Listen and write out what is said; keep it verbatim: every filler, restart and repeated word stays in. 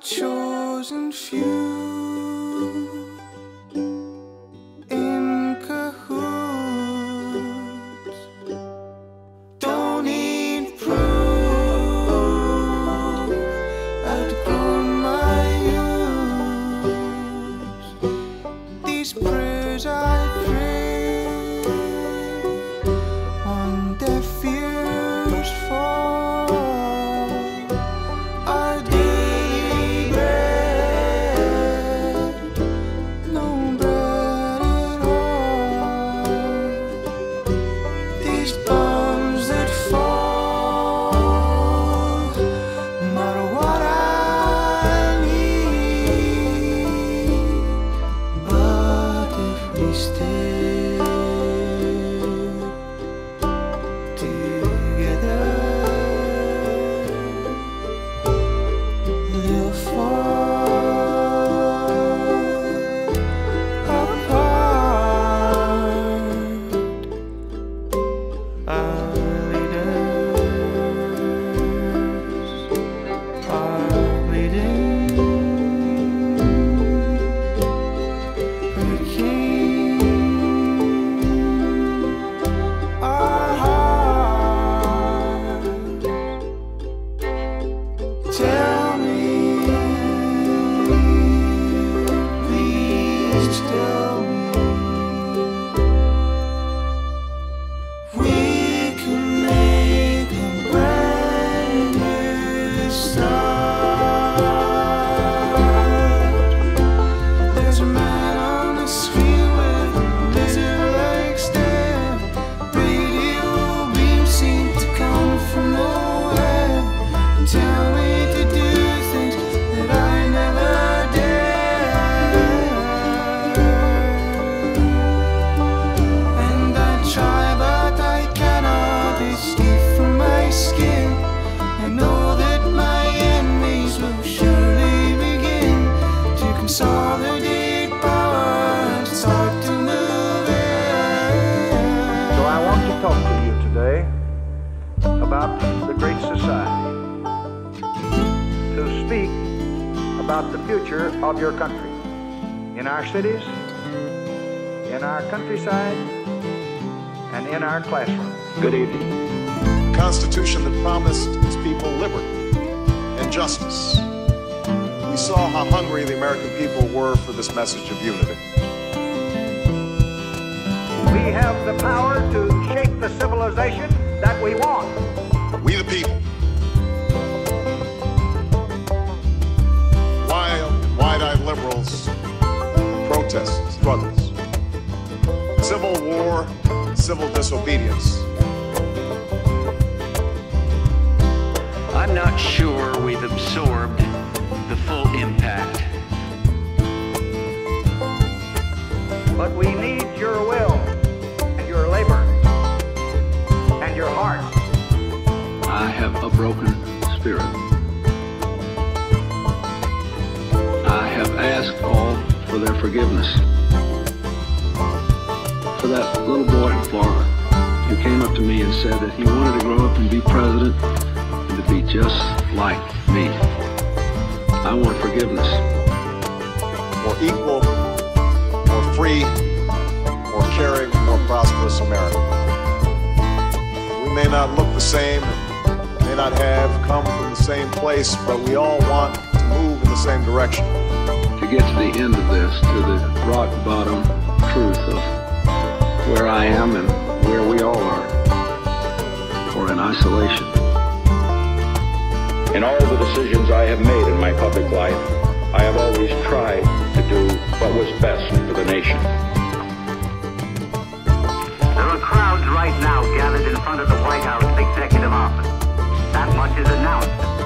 chosen few in cahoots don't need proof. I'd grown my use. These prayers I pray on their fears fall. About the great society, to speak about the future of your country, in our cities, in our countryside, and in our classrooms. Good evening. Constitution that promised its people liberty and justice. We saw how hungry the American people were for this message of unity. We have the power to shape the civilization that we want. We the people. Wild, wide-eyed liberals, protests, struggles, civil war, civil disobedience. I'm not sure we've absorbed the full impact. But we need your will and your labor and your heart. I have a broken spirit. I have asked all for their forgiveness. For that little boy in Florida who came up to me and said that he wanted to grow up and be president and to be just like me. I want forgiveness. More equal, more free, more caring, more prosperous America. We may not look the same, may not have come from the same place, but we all want to move in the same direction. To get to the end of this, to the rock bottom truth of where I am and where we all are, or in isolation. In all the decisions I have made in my public life, I have always tried to do what was best for the nation. There are crowds right now gathered in front of the White House executive office. That much is announced.